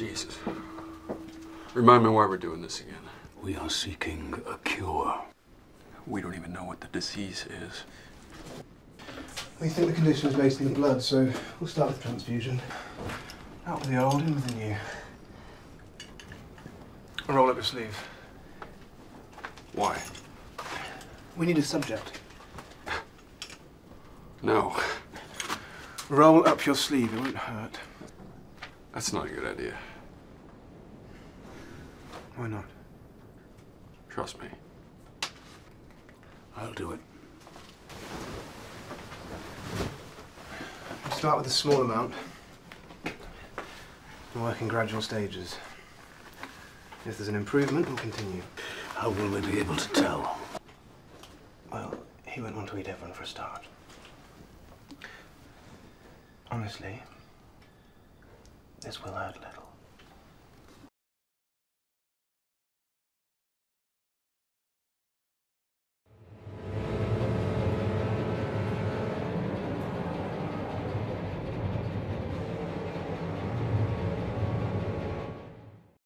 Jesus. Remind me why we're doing this again. We are seeking a cure. We don't even know what the disease is. We think the condition is based in the blood, so we'll start with transfusion. Out with the old, in with the new. Roll up your sleeve. Why? We need a subject. No. Roll up your sleeve, it won't hurt. That's not a good idea. Why not? Trust me. I'll do it. We'll start with a small amount. We'll work in gradual stages. If there's an improvement, we'll continue. How will we be able to tell? Well, he went on to eat everyone for a start. Honestly, this will hurt a little.